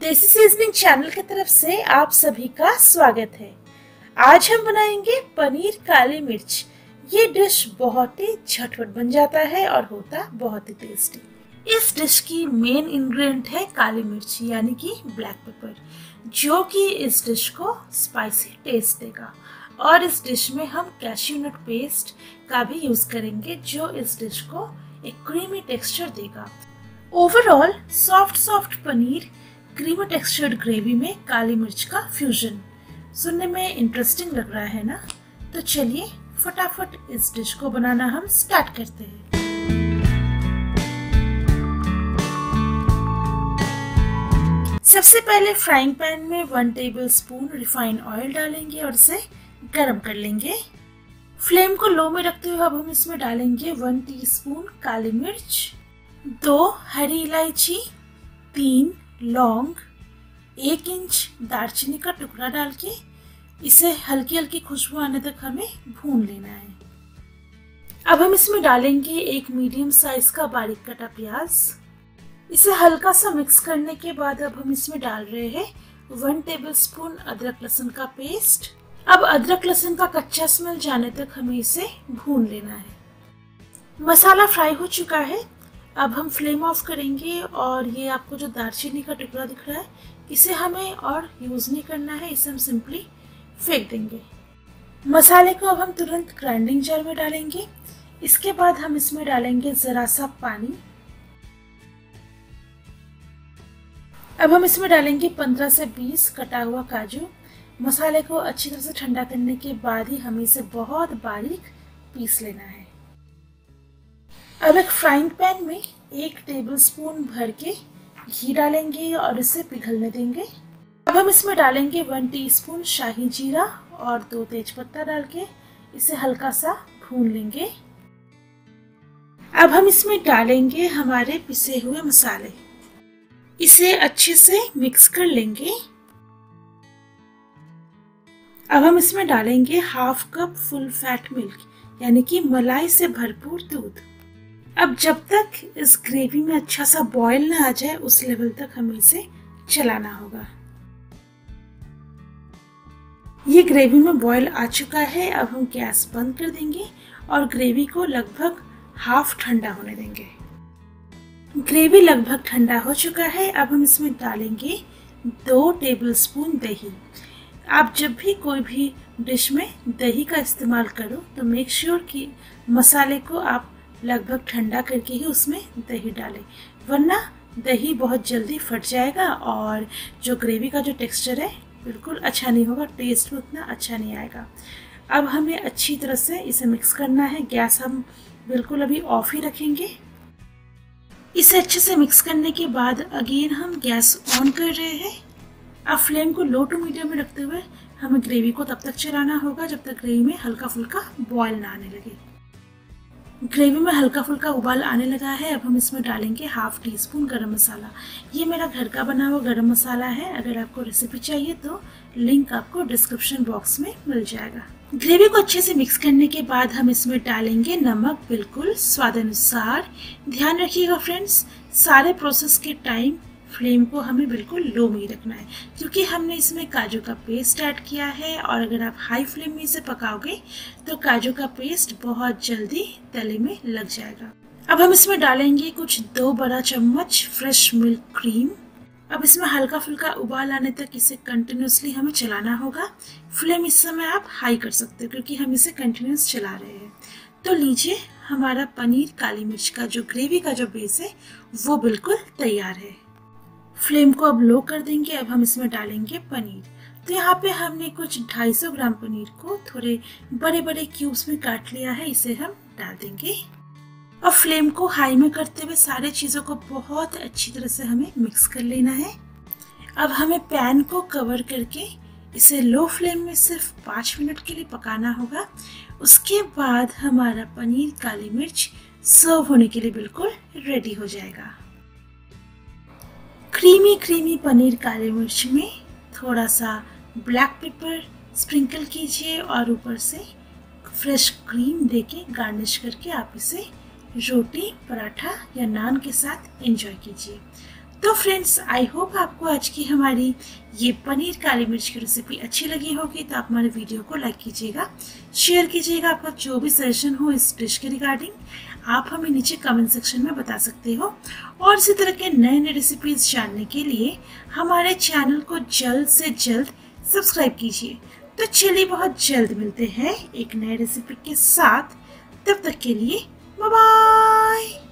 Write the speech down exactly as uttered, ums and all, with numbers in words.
देसी seasoning channel की तरफ से आप सभी का स्वागत है। आज हम बनाएंगे पनीर काली मिर्च। ये डिश बहुत ही झटपट बन जाता है और होता बहुत ही टेस्टी। इस डिश की मेन इंग्रेडिएंट है काली मिर्च यानी कि ब्लैक पेपर, जो कि इस डिश को स्पाइसी टेस्ट देगा। और इस डिश में हम कैश्यू नट पेस्ट का भी यूज करेंगे, जो इस डिश को एक क्रीमी टेक्सचर देगा। Overall soft soft paneer creamy textured gravy में काली मिर्च का फ्यूजन सुनने में इंटरेस्टिंग लग रहा है ना? तो चलिए फटाफट इस डिश को बनाना हम स्टार्ट करते हैं। सबसे पहले फ्राइंग पैन में one tablespoon refined oil डालेंगे और इसे गरम कर लेंगे। फ्लेम को लो में रखते हुए अब हम इसमें डालेंगे वन टीस्पून काली मिर्च, दो हरी इलायची, तीन लौंग, एक इंच दालचीनी का टुकड़ा डाल के इसे हल्की हल्की खुशबू आने तक हमें भून लेना है। अब हम इसमें डालेंगे एक मीडियम साइज का बारीक कटा प्याज। इसे हल्का सा मिक्स करने के बाद अब हम इसमें डाल रहे हैं वन टेबलस्पून अदरक लहसुन का पेस्ट। अब अदरक लहसुन का कच्चा स्मेल जाने तक हमें इसे भून लेना है। मसाला फ्राई हो चुका है, अब हम फ्लेम ऑफ करेंगे और ये आपको जो दालचीनी का टुकड़ा दिख रहा है इसे हमें और यूज़ नहीं करना है, इसे हम सिंपली फेंक देंगे। मसाले को अब हम तुरंत ग्राइंडिंग जार में डालेंगे। इसके बाद हम इसमें डालेंगे ज़रा सा पानी। अब हम इसमें डालेंगे पंद्रह से बीस कटा हुआ काजू। मसाले को अच्छी तरह से ठंडा करने के बाद ही हमें इसे बहुत बारीक पीस लेना है। अब एक फ्राइंग पैन में एक टेबलस्पून भर के घी डालेंगे और इसे पिघलने देंगे। अब हम इसमें डालेंगे वन टीस्पून शाही जीरा और दो तेजपत्ता डाल के इसे हल्का सा भून लेंगे। अब हम इसमें डालेंगे हमारे पिसे हुए मसाले, इसे अच्छे से मिक्स कर लेंगे। अब हम इसमें डालेंगे half cup full fat milk यानी कि मलाई से भरपूर दूध। अब जब तक इस ग्रेवी में अच्छा सा बॉईल ना आ जाए उस लेवल तक हमें इसे चलाना होगा। ये ग्रेवी में बॉईल आ चुका है, अब हम गैस बंद कर देंगे और ग्रेवी को लगभग हाफ ठंडा होने देंगे। ग्रेवी लगभग ठंडा हो चुका है, अब हम इसमें डालेंगे दो टेबलस्पून दही। आप जब भी कोई भी डिश में दही का इस्तेमाल करो तो मेक श्योर कि मसाले को आप लगभग ठंडा करके ही उसमें दही डालें, वरना दही बहुत जल्दी फट जाएगा और जो ग्रेवी का जो टेक्सचर है बिल्कुल अच्छा नहीं होगा, टेस्ट उतना अच्छा नहीं आएगा। अब हमें अच्छी तरह से इसे मिक्स करना है। गैस हम बिल्कुल अभी ऑफ ही रखेंगे। इसे अच्छे से मिक्स करने के बाद अगेन हम गैस ऑन कर रहे हैं। अब फ्लेम को लो टू मीडियम में रखते हुए हमें ग्रेवी को तब तक चलाना होगा जब तक ग्रेवी में हल्का फुल्का बॉयल ना आने लगे। ग्रेवी में हल्का फुल्का उबाल आने लगा है, अब हम इसमें डालेंगे हाफ टी स्पून गरम मसाला। ये मेरा घर का बना हुआ गरम मसाला है। अगर आपको रेसिपी चाहिए तो लिंक आपको डिस्क्रिप्शन बॉक्स में मिल जाएगा। ग्रेवी को अच्छे से मिक्स करने के बाद हम इसमें डालेंगे नमक बिल्कुल स्वादानुसार। ध्यान रखिएगा फ्रेंड्स, सारे प्रोसेस के टाइम फ्लेम को हमें बिल्कुल लो में ही रखना है, क्योंकि हमने इसमें काजू का पेस्ट ऐड किया है और अगर आप हाई फ्लेम में इसे पकाओगे तो काजू का पेस्ट बहुत जल्दी तले में लग जाएगा। अब हम इसमें डालेंगे कुछ दो बड़ा चम्मच फ्रेश मिल्क क्रीम। अब इसमें हल्का फुल्का उबाल आने तक इसे कंटिन्यूसली हमें चलाना होगा। फ्लेम इस समय आप हाई कर सकते हो क्योंकि हम इसे कंटिन्यूस चला रहे हैं। तो लीजिए, हमारा पनीर काली मिर्च का जो ग्रेवी का जो बेस है वो बिल्कुल तैयार है। फ्लेम को अब लो कर देंगे। अब हम इसमें डालेंगे पनीर। तो यहाँ पे हमने कुछ दो सौ पचास ग्राम पनीर को थोड़े बड़े बड़े क्यूब्स में काट लिया है, इसे हम डाल देंगे। और फ्लेम को हाई में करते हुए सारे चीज़ों को बहुत अच्छी तरह से हमें मिक्स कर लेना है। अब हमें पैन को कवर करके इसे लो फ्लेम में सिर्फ पाँच मिनट के लिए पकाना होगा। उसके बाद हमारा पनीर काली मिर्च सर्व होने के लिए बिल्कुल रेडी हो जाएगा। क्रीमी क्रीमी पनीर काली मिर्च में थोड़ा सा ब्लैक पेपर स्प्रिंकल कीजिए और ऊपर से फ्रेश क्रीम देके गार्निश करके आप इसे रोटी, पराठा या नान के साथ एंजॉय कीजिए। तो फ्रेंड्स, आई होप आपको आज की हमारी ये पनीर काली मिर्च की रेसिपी अच्छी लगी होगी। तो आप हमारे वीडियो को लाइक कीजिएगा, शेयर कीजिएगा। आपका जो भी सजेशन हो इस डिश के रिगार्डिंग आप हमें नीचे कमेंट सेक्शन में बता सकते हो। और इसी तरह के नए नए रेसिपीज जानने के लिए हमारे चैनल को जल्द से जल्द सब्सक्राइब कीजिए। तो चलिए बहुत जल्द मिलते हैं एक नए रेसिपी के साथ, तब तक के लिए बाय बाय।